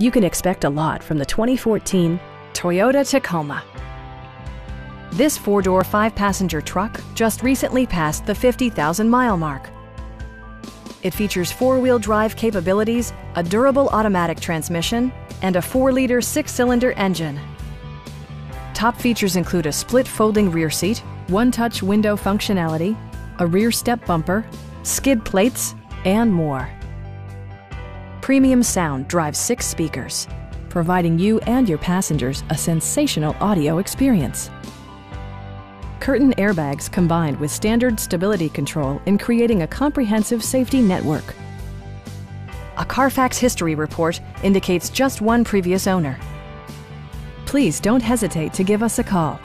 You can expect a lot from the 2014 Toyota Tacoma. This four-door, five-passenger truck just recently passed the 50,000-mile mark. It features four-wheel drive capabilities, a durable automatic transmission, and a 4-liter six-cylinder engine. Top features include a split folding rear seat, one-touch window functionality, a rear step bumper, skid plates, and more. Premium sound drives 6 speakers, providing you and your passengers a sensational audio experience. Curtain airbags combined with standard stability control in creating a comprehensive safety network. A Carfax history report indicates just one previous owner. Please don't hesitate to give us a call.